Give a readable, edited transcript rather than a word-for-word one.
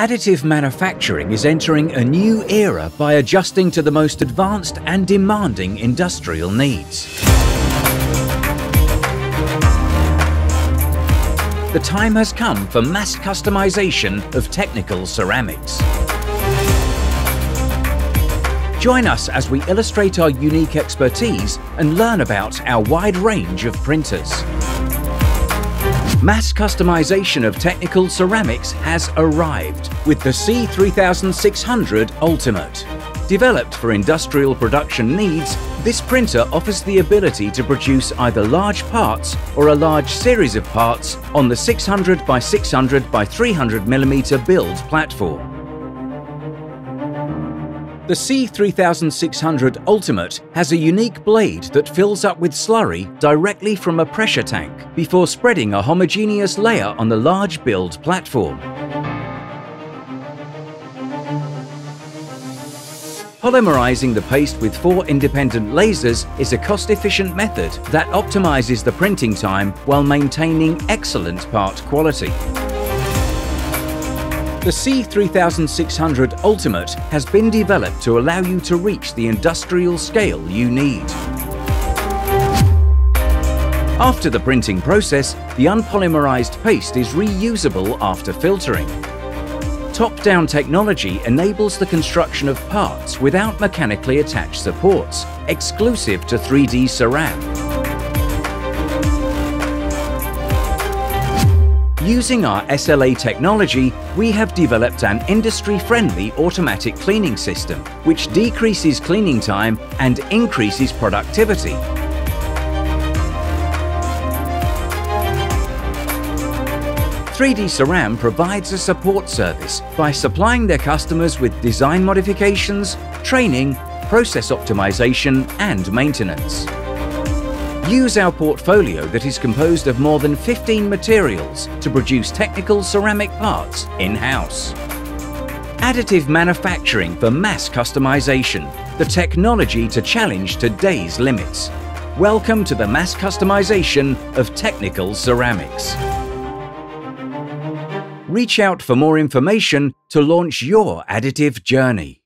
Additive manufacturing is entering a new era by adjusting to the most advanced and demanding industrial needs. The time has come for mass customization of technical ceramics. Join us as we illustrate our unique expertise and learn about our wide range of printers. Mass customization of technical ceramics has arrived with the C3600 Ultimate. Developed for industrial production needs, this printer offers the ability to produce either large parts or a large series of parts on the 600 by 600 by 300 mm build platform. The C3600 Ultimate has a unique blade that fills up with slurry directly from a pressure tank before spreading a homogeneous layer on the large build platform. Polymerizing the paste with 4 independent lasers is a cost-efficient method that optimizes the printing time while maintaining excellent part quality. The C3600 Ultimate has been developed to allow you to reach the industrial scale you need. After the printing process, the unpolymerized paste is reusable after filtering. Top-down technology enables the construction of parts without mechanically attached supports, exclusive to 3DCeram. Using our SLA technology, we have developed an industry-friendly automatic cleaning system, which decreases cleaning time and increases productivity. SLA provides a support service by supplying their customers with design modifications, training, process optimization, and maintenance. Use our portfolio that is composed of more than 15 materials to produce technical ceramic parts in-house. Additive manufacturing for mass customization, the technology to challenge today's limits. Welcome to the mass customization of technical ceramics. Reach out for more information to launch your additive journey.